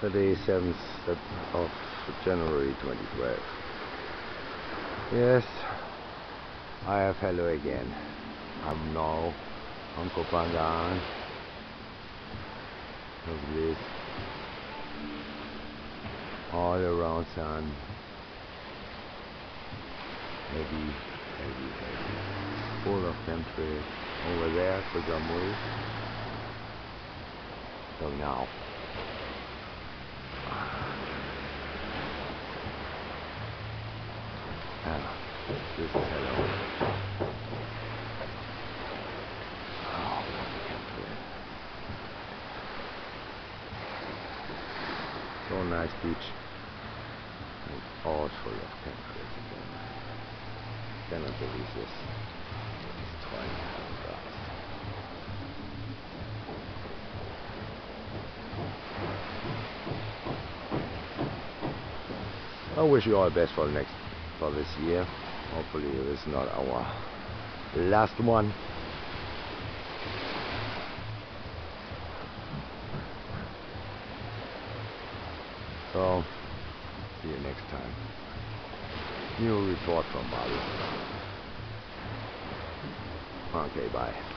27th of January 2012. Yes, I have hello again. I'm now on Koh Panghan. Lovely. All around sun. Heavy, heavy, heavy. Full of temperature. Over there, for Jammu. So now. This is hello. Oh, so nice beach. And all full of campers again. Cannot believe this. It's 2.5 hours. I wish you all the best for this year. Hopefully it is not our last one. So, see you next time. New report from Bali. Okay, bye.